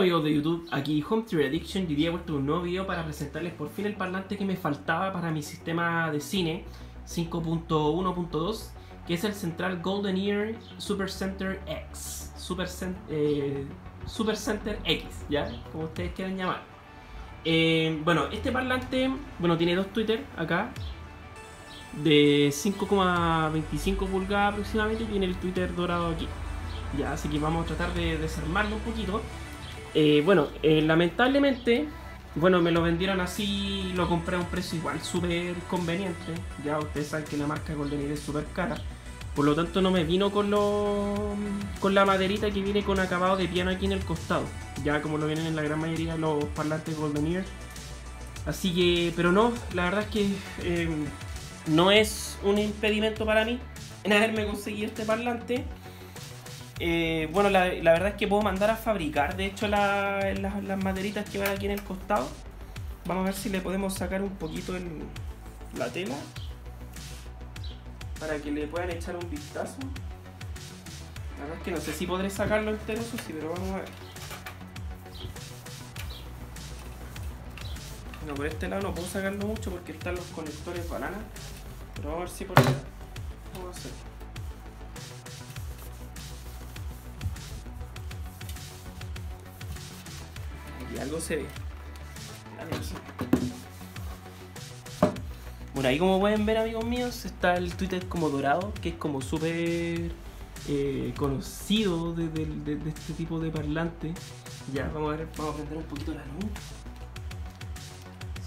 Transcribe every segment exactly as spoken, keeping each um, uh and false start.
amigos de YouTube, aquí Home Theater Addiction. Yo he puesto un nuevo video para presentarles por fin el parlante que me faltaba para mi sistema de cine cinco punto uno punto dos, que es el central Golden Ear Super Center X, Super, Cent eh, Super Center X, ya, como ustedes quieran llamar. Eh, bueno, este parlante, bueno, tiene dos tweeters acá de cinco coma veinticinco pulgadas aproximadamente, y tiene el tweeter dorado aquí. Ya, así que vamos a tratar de desarmarlo un poquito. Eh, bueno, eh, lamentablemente, bueno, me lo vendieron así, lo compré a un precio igual súper conveniente. Ya ustedes saben que la marca Goldenear es súper cara, por lo tanto no me vino con lo, con la maderita que viene con acabado de piano aquí en el costado, ya como lo vienen en la gran mayoría de los parlantes Goldenear. Así que, pero no, la verdad es que eh, no es un impedimento para mí en haberme conseguido este parlante. Eh, bueno, la, la verdad es que puedo mandar a fabricar, de hecho, la, la, las maderitas que van aquí en el costado. Vamos a ver si le podemos sacar un poquito el, la tela para que le puedan echar un vistazo. La verdad es que no sé si podré sacarlo entero, eso sí, pero vamos a ver. No, por este lado no puedo sacarlo mucho porque están los conectores banana. Pero vamos a ver si por acá. Vamos a hacer. Y algo se ve. Bueno, ahí como pueden ver, amigos míos, está el Twitter como dorado, que es como súper eh, conocido de, de, de, de este tipo de parlante. Ya, vamos a ver, vamos a prender un poquito la luz.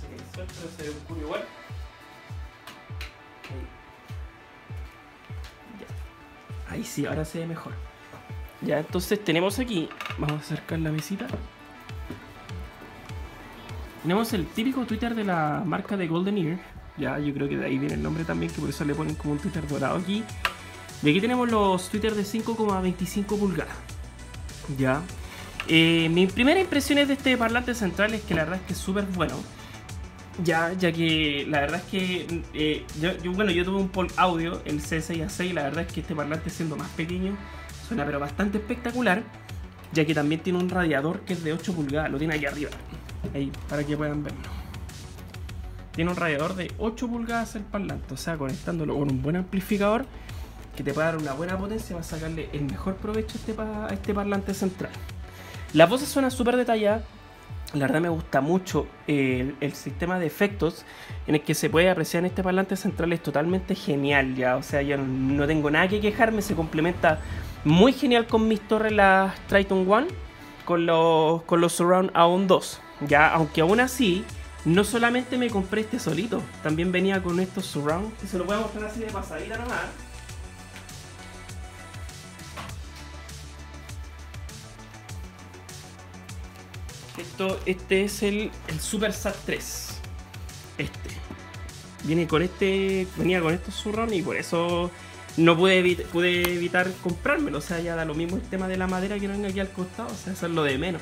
Se ve el sol, pero se ve oscuro igual. Ahí. Ya. Ahí sí, ahora se ve mejor. Ya, entonces tenemos aquí, vamos a acercar la mesita. Tenemos el típico Twitter de la marca de Goldenear, ya, yo creo que de ahí viene el nombre también, que por eso le ponen como un Twitter dorado aquí. Y aquí tenemos los Twitter de cinco coma veinticinco pulgadas, ya. Eh, mis primeras impresiones de este parlante central es que la verdad es que es súper bueno, ya, ya que la verdad es que, eh, yo, yo, bueno, yo tuve un Polk Audio, el C seis A seis, y la verdad es que este parlante, siendo más pequeño, suena pero bastante espectacular, ya que también tiene un radiador que es de ocho pulgadas, lo tiene aquí arriba. Ahí, para que puedan verlo. Tiene un radiador de ocho pulgadas el parlante, o sea, conectándolo con un buen amplificador que te puede dar una buena potencia, va a sacarle el mejor provecho a este, pa a este parlante central. Las voces suenan súper detalladas. La verdad me gusta mucho el, el sistema de efectos en el que se puede apreciar en este parlante central, es totalmente genial, ya, o sea, yo no tengo nada que quejarme, se complementa muy genial con mis torres, las Triton one, con los, con los Surround A O N dos. Ya, aunque aún así, no solamente me compré este solito, también venía con estos surround. Se lo voy a mostrar así de pasadita nomás. Esto, este es el, el Super Sat tres. Este. Viene con este. Venía con estos surround y por eso no pude, evit pude evitar comprármelo. O sea, ya da lo mismo el tema de la madera que no venga aquí al costado. O sea, eso es lo de menos.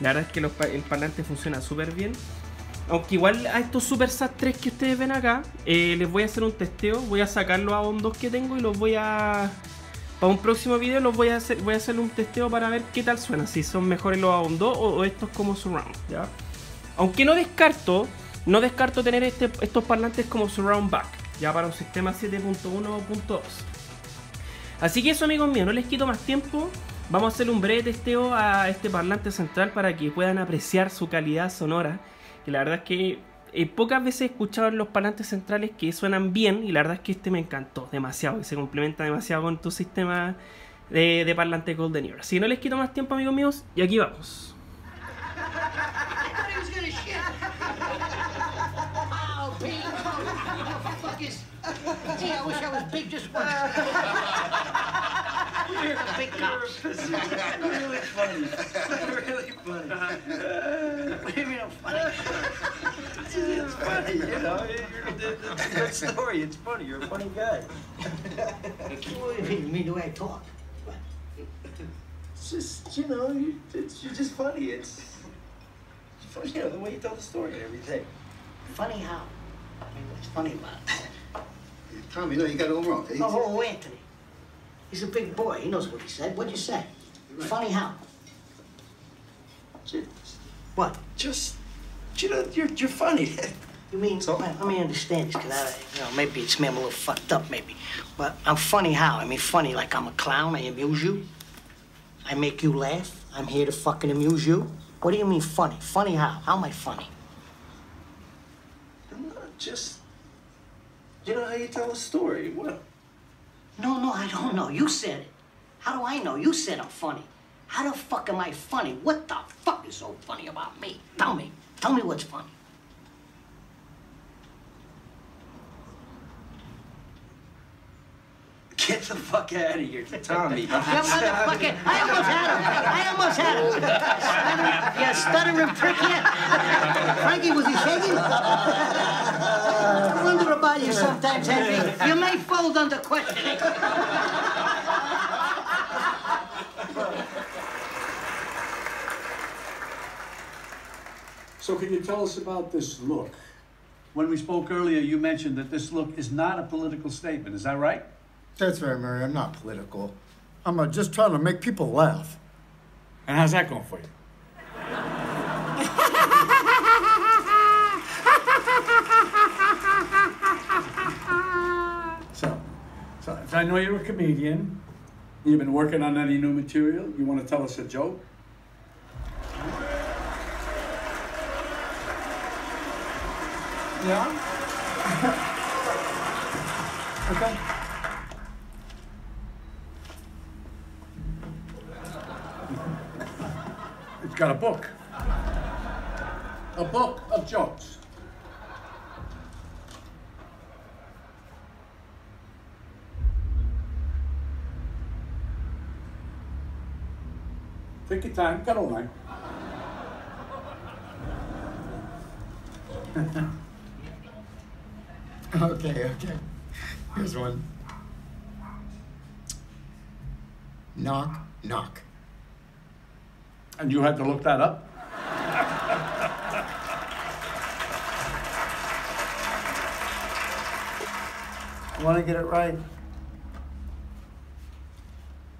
La verdad es que los, el parlante funciona súper bien. Aunque igual a estos Super Sat tres que ustedes ven acá, eh, les voy a hacer un testeo. Voy a sacar los A O N dos que tengo y los voy a... Para un próximo video los voy a hacer, voy a hacer un testeo para ver qué tal suena. Si son mejores los A O N dos o, o estos como Surround, ¿ya? Aunque no descarto, no descarto tener este, estos parlantes como Surround Back, ya, para un sistema siete punto uno punto dos. Así que eso, amigos míos, no les quito más tiempo. Vamos a hacer un breve testeo a este parlante central para que puedan apreciar su calidad sonora. Que la verdad es que eh, pocas veces he escuchado en los parlantes centrales que suenan bien. Y la verdad es que este me encantó demasiado. Se complementa demasiado con tu sistema de, de parlante Goldenear. Así que no les quito más tiempo, amigos míos. Y aquí vamos. Big cops. This is really funny. Really funny. What do you mean I'm funny? It's, it's funny, you know. You're, it's a good story. It's funny. You're a funny guy. What do you mean? You mean the way I talk? It's just, you know, you, it's, you're just funny. It's, it's funny, you know, the way you tell the story and everything. Funny how? I mean, what's funny about it? Tom, you know, you got it all wrong. No, hold on, Anthony. He's a big boy. He knows what he said. What'd you say? Right. Funny how? She, what? Just, you know, you're, you're funny. You mean, so? Let me understand this, because I, you know, maybe it's me, I'm a little fucked up, maybe. But I'm funny how? I mean, funny like I'm a clown, I amuse you. I make you laugh. I'm here to fucking amuse you. What do you mean funny? Funny how? How am I funny? I'm not just... You know how you tell a story, what? No, no, I don't know. You said it. How do I know? You said I'm funny. How the fuck am I funny? What the fuck is so funny about me? Tell me. Tell me what's funny. Get the fuck out of here, Tommy. You motherfucking... I almost had him. I almost had him. Stuttering, yeah, stuttering prick here. Frankie, was he shaking? I wonder about you sometimes, Henry. You may fold under questioning. So can you tell us about this look? When we spoke earlier, you mentioned that this look is not a political statement. Is that right? That's right, Mary. I'm not political. I'm uh, just trying to make people laugh. And how's that going for you? so, so, if I know you're a comedian, you've been working on any new material, you want to tell us a joke? Yeah? Okay. Got a book. A book of jokes. Take your time, got a line. Okay, okay. Here's one. Knock, knock. And you had to look that up? I want to get it right.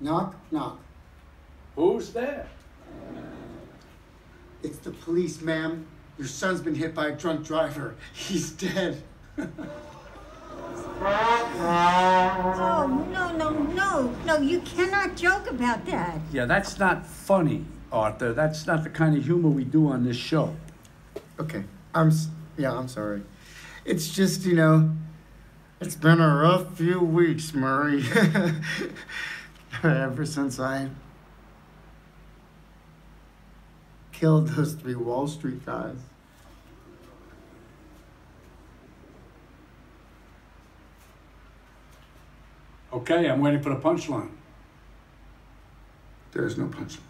Knock, knock. Who's there? It's the police, ma'am. Your son's been hit by a drunk driver. He's dead. Oh, no, no, no. No, you cannot joke about that. Yeah, that's not funny. Arthur, that's not the kind of humor we do on this show. Okay, I'm, yeah, I'm sorry. It's just, you know, it's been a rough few weeks, Murray. Ever since I killed those three Wall Street guys. Okay, I'm waiting for the punchline. There's no punchline.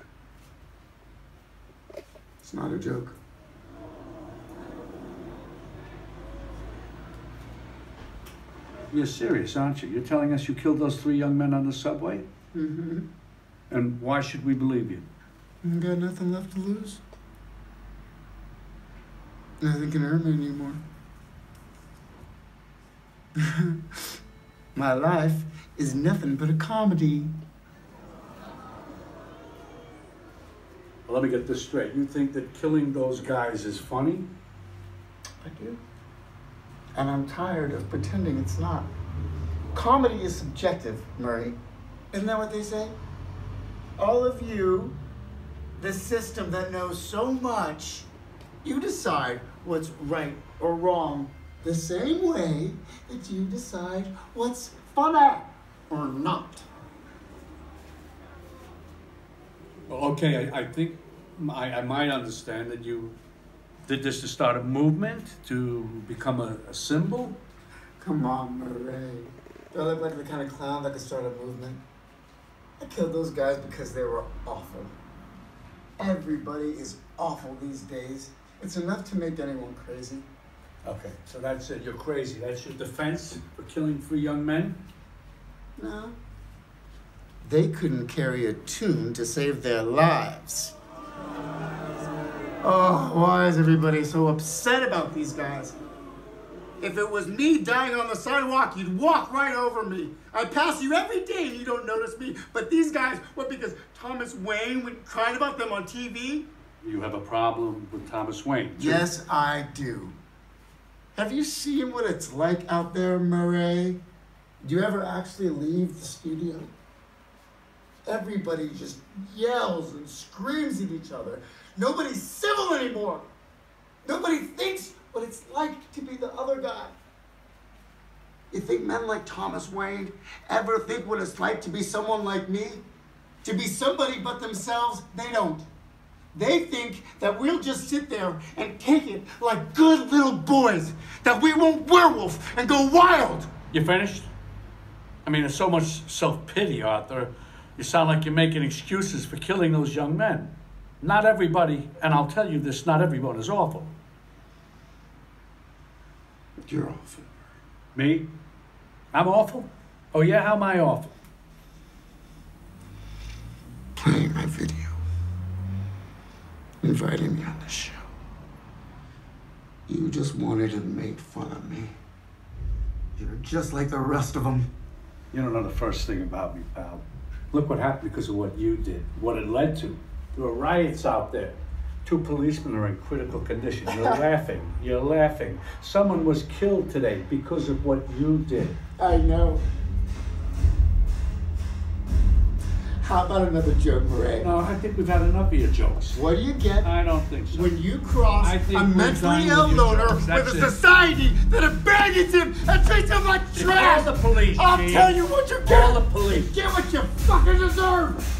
It's not a joke. You're serious, aren't you? You're telling us you killed those three young men on the subway? Mm-hmm. And why should we believe you? I've got nothing left to lose. Nothing can hurt me anymore. My life is nothing but a comedy. Let me get this straight. You think that killing those guys is funny? I do. And I'm tired of pretending it's not. Comedy is subjective, Murray. Isn't that what they say? All of you, the system that knows so much, you decide what's right or wrong the same way that you decide what's funny or not. Okay, I, I think I, I might understand that you did this to start a movement, to become a, a symbol. Come on, Murray. Do I look like the kind of clown that could start a movement? I killed those guys because they were awful. Everybody is awful these days. It's enough to make anyone crazy. Okay, so that's it. You're crazy. That's your defense for killing three young men? No. They couldn't carry a tune to save their lives. Oh, why is everybody so upset about these guys? If it was me dying on the sidewalk, you'd walk right over me. I pass you every day and you don't notice me. But these guys, what, because Thomas Wayne would cry about them on T V? You have a problem with Thomas Wayne, too. Yes, I do. Have you seen what it's like out there, Murray? Do you ever actually leave the studio? Everybody just yells and screams at each other. Nobody's civil anymore. Nobody thinks what it's like to be the other guy. You think men like Thomas Wayne ever think what it's like to be someone like me? To be somebody but themselves? They don't. They think that we'll just sit there and take it like good little boys, that we won't werewolf and go wild. You finished? I mean, there's so much self-pity, Arthur. You sound like you're making excuses for killing those young men. Not everybody, and I'll tell you this, not everyone is awful. You're awful. Me? I'm awful? Oh yeah, how am I awful? Playing my video. Inviting me on the show. You just wanted to make fun of me. You're just like the rest of them. You don't know the first thing about me, pal. Look what happened because of what you did, what it led to. There were riots out there. Two policemen are in critical condition. You're laughing. You're laughing. Someone was killed today because of what you did. I know. How about another joke, Murray? No, I think we've had enough of your jokes. What do you get? I don't think so. When you cross a mentally ill loner with a society that abandons him and treats him like trash! Call the police, I'll James. Tell you what you get! Call the police! You get what you fucking deserve!